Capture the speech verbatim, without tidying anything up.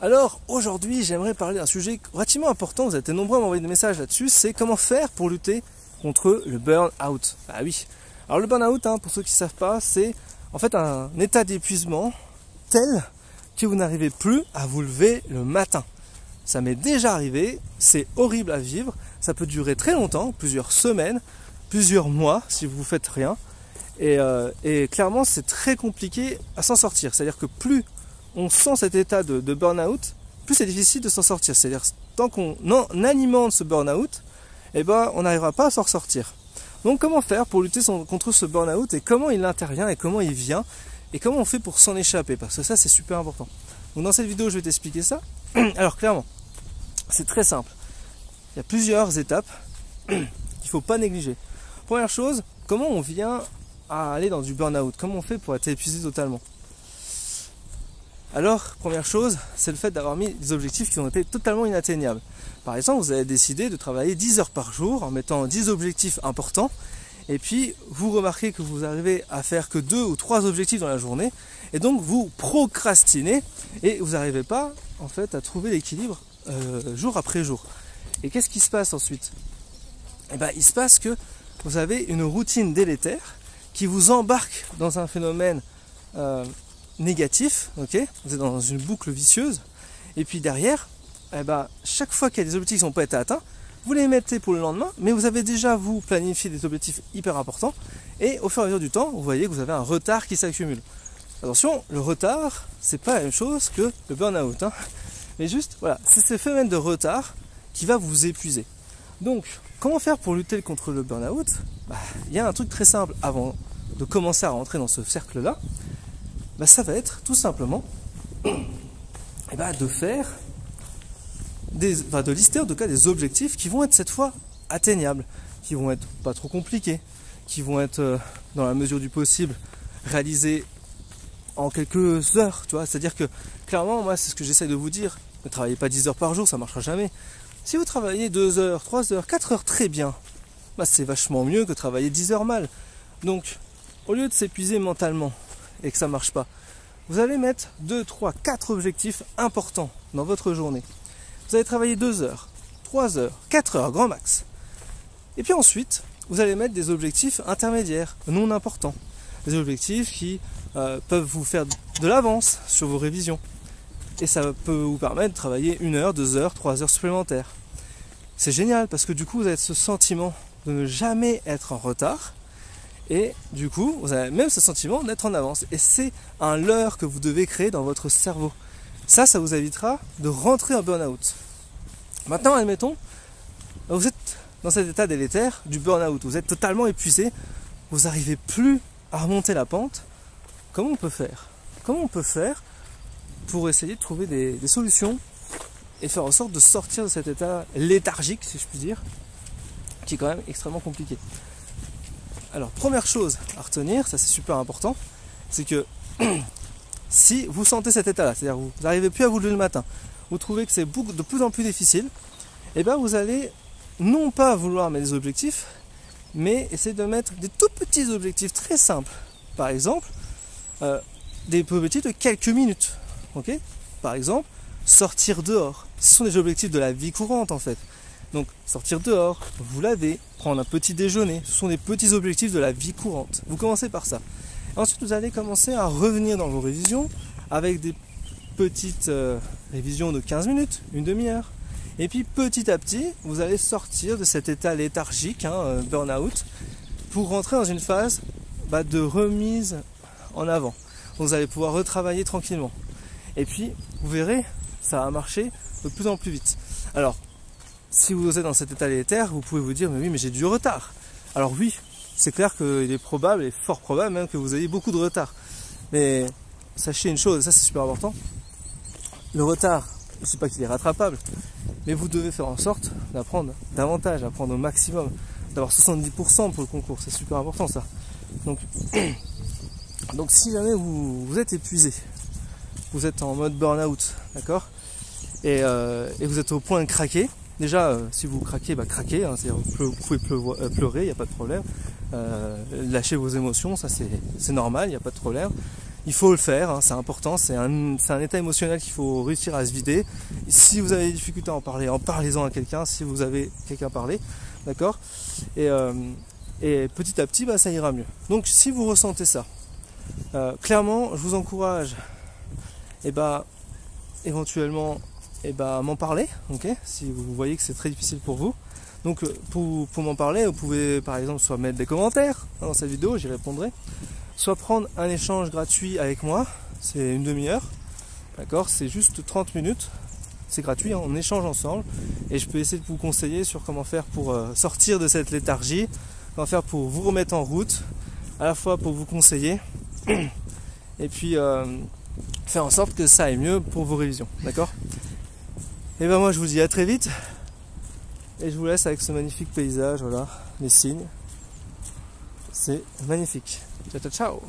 Alors aujourd'hui, j'aimerais parler d'un sujet relativement important, vous avez été nombreux à m'envoyer des messages là-dessus, c'est comment faire pour lutter contre le burn-out. Ah oui, alors le burn-out, hein, pour ceux qui ne savent pas, c'est en fait un état d'épuisement tel que vous n'arrivez plus à vous lever le matin. Ça m'est déjà arrivé, c'est horrible à vivre, ça peut durer très longtemps, plusieurs semaines, plusieurs mois si vous ne faites rien. Et, euh, et clairement, c'est très compliqué à s'en sortir, c'est-à-dire que plus on sent cet état de, de burn-out, plus c'est difficile de s'en sortir. C'est-à-dire tant qu'on alimente ce burn-out, eh ben, on n'arrivera pas à s'en ressortir. Donc comment faire pour lutter son, contre ce burn-out et comment il intervient et comment il vient et comment on fait pour s'en échapper, parce que ça c'est super important. Donc dans cette vidéo je vais t'expliquer ça. Alors clairement, c'est très simple. Il y a plusieurs étapes qu'il ne faut pas négliger. Première chose, comment on vient à aller dans du burn-out? Comment on fait pour être épuisé totalement? Alors, première chose, c'est le fait d'avoir mis des objectifs qui ont été totalement inatteignables. Par exemple, vous avez décidé de travailler dix heures par jour en mettant dix objectifs importants, et puis vous remarquez que vous arrivez à faire que deux ou trois objectifs dans la journée, et donc vous procrastinez, et vous n'arrivez pas en fait à trouver l'équilibre euh, jour après jour. Et qu'est-ce qui se passe ensuite? Eh bien, il se passe que vous avez une routine délétère qui vous embarque dans un phénomène euh, négatif, ok, vous êtes dans une boucle vicieuse, et puis derrière, eh ben, chaque fois qu'il y a des objectifs qui n'ont pas été atteints, vous les mettez pour le lendemain, mais vous avez déjà vous planifié des objectifs hyper importants, et au fur et à mesure du temps, vous voyez que vous avez un retard qui s'accumule. Attention, le retard, c'est pas la même chose que le burn-out, hein. Mais juste, voilà, c'est ce phénomène de retard qui va vous épuiser. Donc, comment faire pour lutter contre le burn-out? Bah, il y a un truc très simple avant de commencer à rentrer dans ce cercle-là. Bah, ça va être tout simplement et bah, de faire des, enfin, de lister en tout cas des objectifs qui vont être cette fois atteignables, qui vont être pas trop compliqués, qui vont être euh, dans la mesure du possible réalisés en quelques heures, tu vois. C'est-à-dire que clairement, moi c'est ce que j'essaie de vous dire, ne travaillez pas dix heures par jour, ça marchera jamais. Si vous travaillez deux heures, trois heures, quatre heures très bien, bah, c'est vachement mieux que travailler dix heures mal. Donc au lieu de s'épuiser mentalement et que ça ne marche pas, vous allez mettre deux, trois, quatre objectifs importants dans votre journée. Vous allez travailler deux heures, trois heures, quatre heures, grand max. Et puis ensuite, vous allez mettre des objectifs intermédiaires, non importants. Des objectifs qui euh, peuvent vous faire de l'avance sur vos révisions. Et ça peut vous permettre de travailler une heure, deux heures, trois heures supplémentaires. C'est génial parce que du coup, vous avez ce sentiment de ne jamais être en retard. Et du coup, vous avez même ce sentiment d'être en avance. Et c'est un leurre que vous devez créer dans votre cerveau. Ça, ça vous évitera de rentrer en burn-out. Maintenant, admettons, vous êtes dans cet état délétère du burn-out. Vous êtes totalement épuisé. Vous n'arrivez plus à remonter la pente. Comment on peut faire? Comment on peut faire pour essayer de trouver des, des solutions et faire en sorte de sortir de cet état léthargique, si je puis dire, qui est quand même extrêmement compliqué? Alors, première chose à retenir, ça c'est super important, c'est que si vous sentez cet état-là, c'est-à-dire vous n'arrivez plus à vous lever le matin, vous trouvez que c'est de plus en plus difficile, et bien vous allez non pas vouloir mettre des objectifs, mais essayer de mettre des tout petits objectifs très simples. Par exemple, euh, des objectifs de quelques minutes. Okay, par exemple, sortir dehors. Ce sont des objectifs de la vie courante en fait. Donc sortir dehors, vous laver, prendre un petit déjeuner, ce sont des petits objectifs de la vie courante. Vous commencez par ça. Ensuite, vous allez commencer à revenir dans vos révisions avec des petites euh, révisions de quinze minutes, une demi-heure. Et puis petit à petit, vous allez sortir de cet état léthargique, hein, burn-out, pour rentrer dans une phase bah, de remise en avant. Donc, vous allez pouvoir retravailler tranquillement. Et puis, vous verrez, ça va marcher de plus en plus vite. Alors, si vous êtes dans cet état léthargique, vous pouvez vous dire « mais oui, mais j'ai du retard ». Alors oui, c'est clair qu'il est probable, et fort probable même, que vous ayez beaucoup de retard. Mais sachez une chose, ça c'est super important, le retard, je ne sais pas qu'il est rattrapable, mais vous devez faire en sorte d'apprendre davantage, d'apprendre au maximum, d'avoir soixante-dix pour cent pour le concours, c'est super important ça. Donc, donc si jamais vous, vous êtes épuisé, vous êtes en mode burn-out, d'accord, et, euh, et vous êtes au point de craquer. Déjà, euh, si vous craquez, bah, craquez, hein, c'est-à-dire vous pouvez pleurer, il n'y a pas de problème. Euh, lâchez vos émotions, ça c'est normal, il n'y a pas de problème. il faut le faire, hein, c'est important, c'est un, c'est un état émotionnel qu'il faut réussir à se vider. Si vous avez des difficultés à en parler, en parlez-en à quelqu'un, si vous avez quelqu'un à parler, d'accord, et, euh, et petit à petit, bah, ça ira mieux. Donc si vous ressentez ça, euh, clairement, je vous encourage, et bah, éventuellement, et bah, m'en parler, okay, si vous voyez que c'est très difficile pour vous. Donc pour, pour m'en parler, vous pouvez par exemple soit mettre des commentaires dans cette vidéo, j'y répondrai, soit prendre un échange gratuit avec moi, c'est une demi-heure, d'accord, c'est juste trente minutes, c'est gratuit, hein, on échange ensemble et je peux essayer de vous conseiller sur comment faire pour euh, sortir de cette léthargie, comment faire pour vous remettre en route, à la fois pour vous conseiller et puis euh, faire en sorte que ça aille mieux pour vos révisions, d'accord. Et ben moi je vous dis à très vite. Et je vous laisse avec ce magnifique paysage, voilà, les cygnes. C'est magnifique. Ciao, ciao, ciao!